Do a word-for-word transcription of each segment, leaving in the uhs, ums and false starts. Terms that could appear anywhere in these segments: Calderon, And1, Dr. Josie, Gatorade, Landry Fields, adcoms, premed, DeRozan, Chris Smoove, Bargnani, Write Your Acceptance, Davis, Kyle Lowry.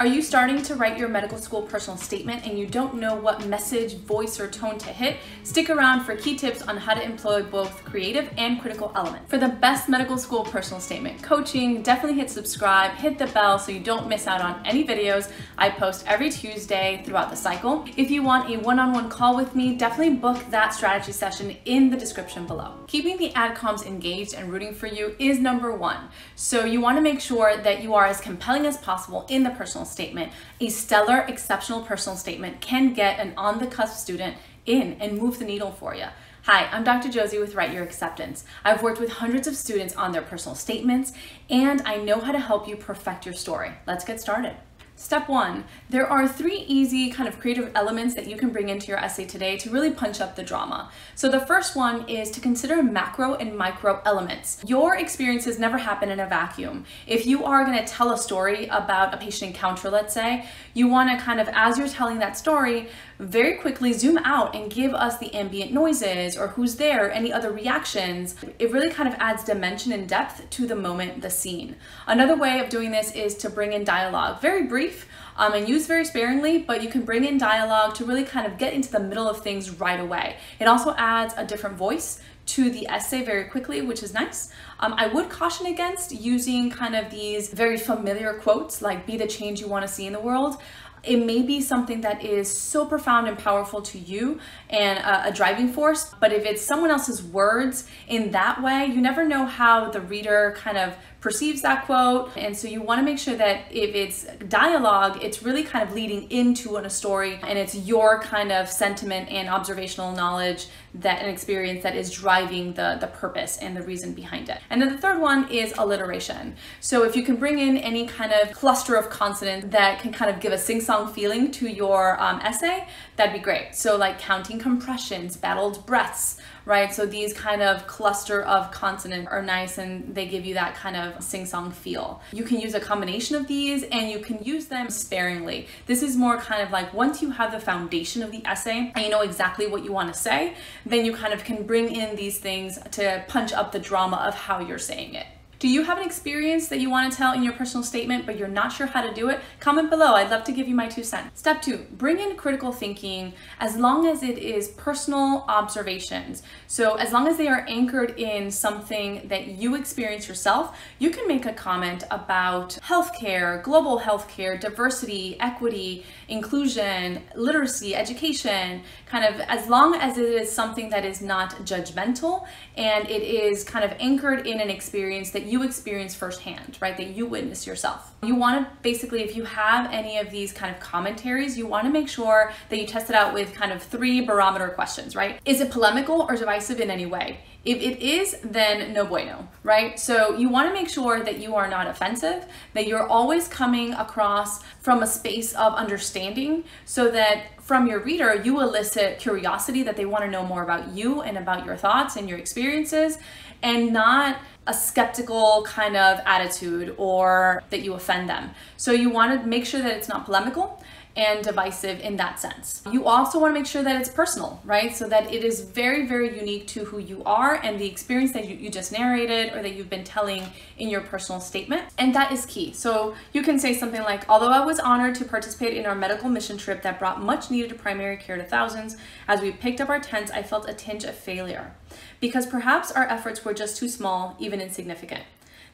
Are you starting to write your medical school personal statement and you don't know what message, voice, or tone to hit? Stick around for key tips on how to employ both creative and critical elements. For the best medical school personal statement coaching, definitely hit subscribe, hit the bell so you don't miss out on any videos I post every Tuesday throughout the cycle. If you want a one-on-one call with me, definitely book that strategy session in the description below. Keeping the adcoms engaged and rooting for you is number one. So you want to make sure that you are as compelling as possible in the personal statement. A stellar, exceptional personal statement can get an on-the-cusp student in and move the needle for you. Hi, I'm Doctor Josie with Write Your Acceptance. I've worked with hundreds of students on their personal statements, and I know how to help you perfect your story. Let's get started. Step one, there are three easy kind of creative elements that you can bring into your essay today to really punch up the drama. So the first one is to consider macro and micro elements. Your experiences never happen in a vacuum. If you are gonna tell a story about a patient encounter, let's say, you wanna kind of, as you're telling that story, very quickly zoom out and give us the ambient noises or who's there, any other reactions. It really kind of adds dimension and depth to the moment, the scene. Another way of doing this is to bring in dialogue, very brief, Um, and use very sparingly, but you can bring in dialogue to really kind of get into the middle of things right away. It also adds a different voice to the essay very quickly, which is nice. Um, I would caution against using kind of these very familiar quotes like "be the change you want to see in the world." It may be something that is so profound and powerful to you and a, a driving force, but if it's someone else's words in that way, you never know how the reader kind of perceives that quote. And so you want to make sure that if it's dialogue, it's really kind of leading into a story and it's your kind of sentiment and observational knowledge that an experience that is driving the, the purpose and the reason behind it. And then the third one is alliteration. So if you can bring in any kind of cluster of consonants that can kind of give a sing-song feeling to your um, essay, that'd be great. So like counting compressions, battled breaths, right? So these kind of cluster of consonants are nice and they give you that kind of sing-song feel. You can use a combination of these and you can use them sparingly. This is more kind of like once you have the foundation of the essay and you know exactly what you want to say, then you kind of can bring in these things to punch up the drama of how you're saying it. Do you have an experience that you want to tell in your personal statement, but you're not sure how to do it? Comment below. I'd love to give you my two cents. Step two, bring in critical thinking as long as it is personal observations. So as long as they are anchored in something that you experience yourself, you can make a comment about healthcare, global healthcare, diversity, equity, inclusion, literacy, education, kind of as long as it is something that is not judgmental and it is kind of anchored in an experience that you you experience firsthand, right? That you witness yourself. You want to basically, if you have any of these kind of commentaries, you want to make sure that you test it out with kind of three barometer questions, right? Is it polemical or divisive in any way? If it is, then no bueno, right? So you want to make sure that you are not offensive, that you're always coming across from a space of understanding so that from your reader, you elicit curiosity that they want to know more about you and about your thoughts and your experiences, and not a skeptical kind of attitude or that you offend them. So you want to make sure that it's not polemical and divisive in that sense. You also want to make sure that it's personal, right? So that it is very, very unique to who you are and the experience that you, you just narrated or that you've been telling in your personal statement. And that is key. So you can say something like, although I was honored to participate in our medical mission trip that brought much needed primary care to thousands, as we picked up our tents, I felt a tinge of failure because perhaps our efforts were just too small, even insignificant.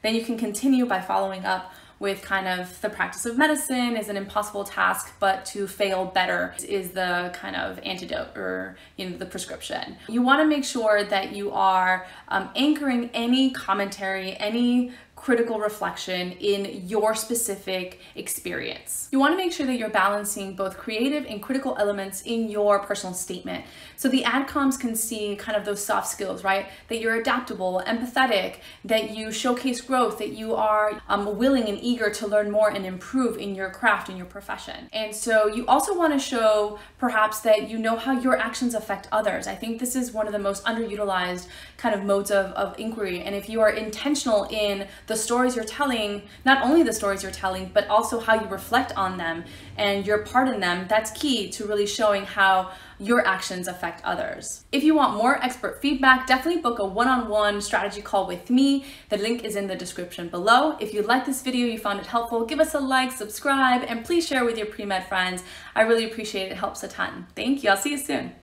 Then you can continue by following up with kind of the practice of medicine is an impossible task, but to fail better is the kind of antidote or, you know, the prescription. You want to make sure that you are um, anchoring any commentary, any critical reflection in your specific experience. You want to make sure that you're balancing both creative and critical elements in your personal statement. So the adcoms can see kind of those soft skills, right? That you're adaptable, empathetic, that you showcase growth, that you are um, willing and eager to learn more and improve in your craft and your profession. And so you also want to show perhaps that you know how your actions affect others. I think this is one of the most underutilized kind of modes of, of inquiry. And if you are intentional in the stories you're telling, not only the stories you're telling, but also how you reflect on them and your part in them. That's key to really showing how your actions affect others. If you want more expert feedback, definitely book a one-on-one strategy call with me. The link is in the description below. If you like this video, you found it helpful, give us a like, subscribe, and please share with your pre-med friends. I really appreciate it. It helps a ton. Thank you. I'll see you soon.